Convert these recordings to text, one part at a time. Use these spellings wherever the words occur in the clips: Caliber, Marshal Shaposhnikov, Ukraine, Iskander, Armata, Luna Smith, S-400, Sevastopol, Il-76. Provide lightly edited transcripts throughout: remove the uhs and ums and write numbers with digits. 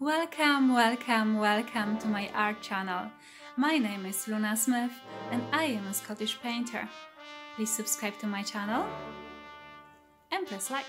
Welcome, welcome, welcome to my art channel. My name is Luna Smith and I am a Scottish painter. Please subscribe to my channel and press like.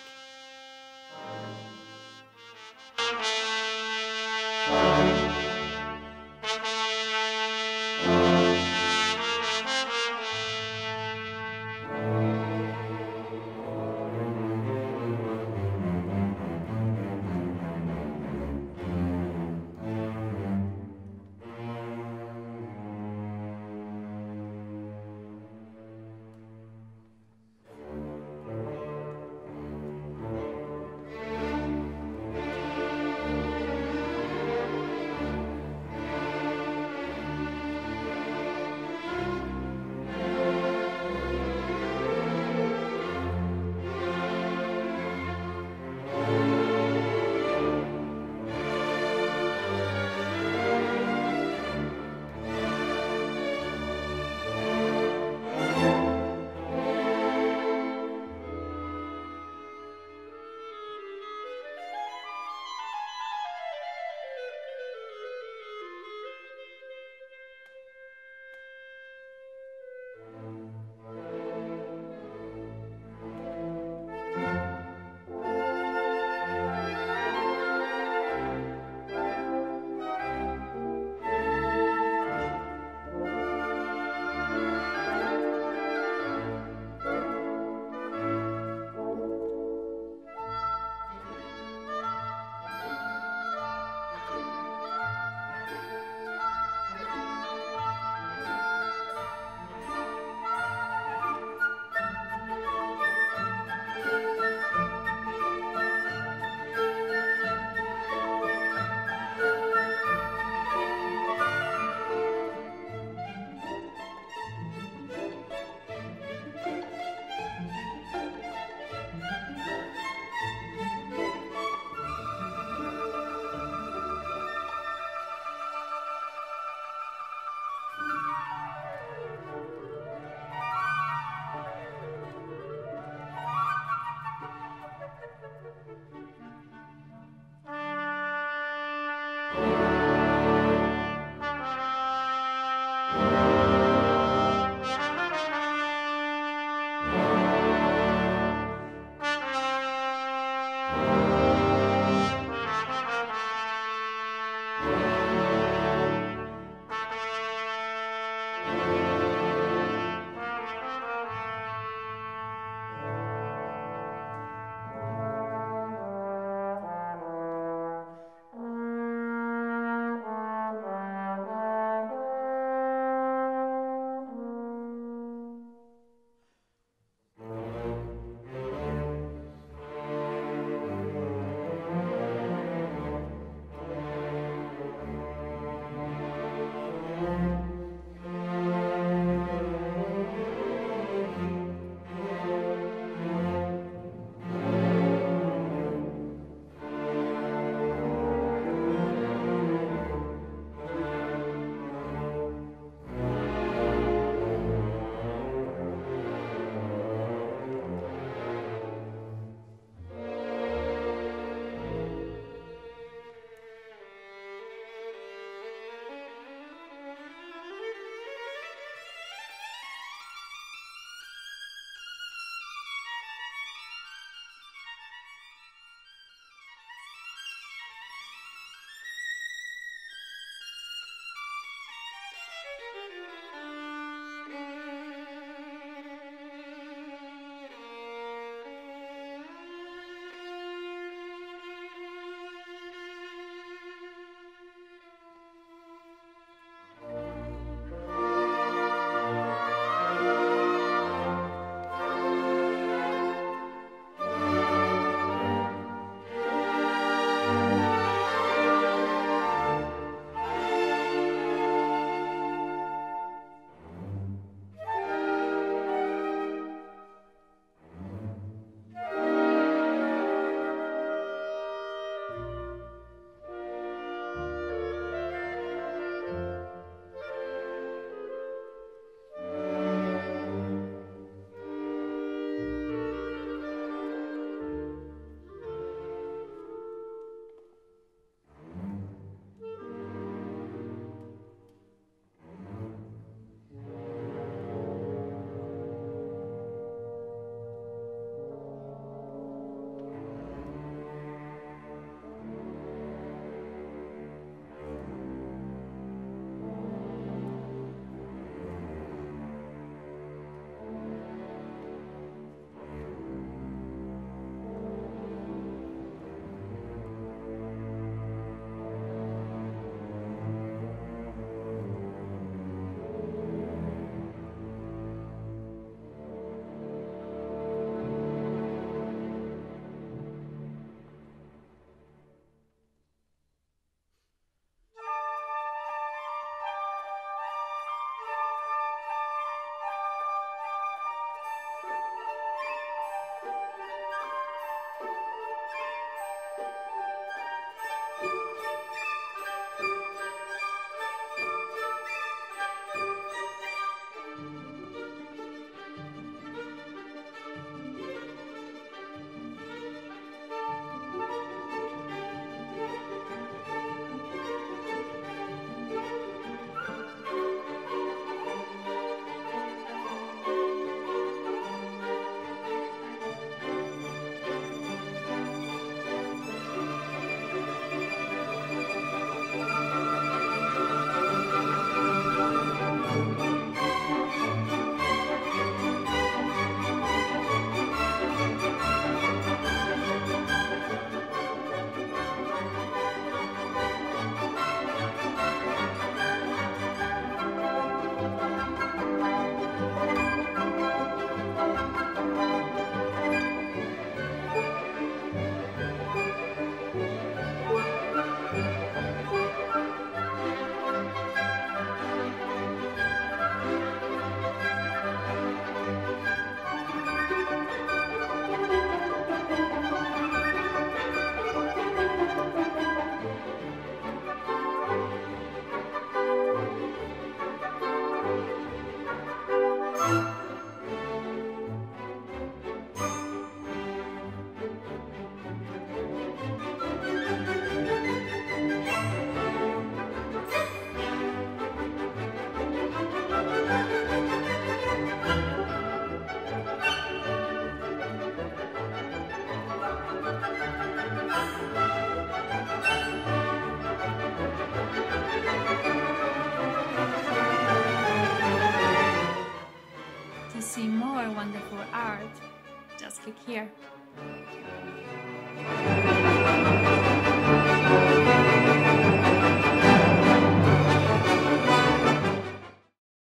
here.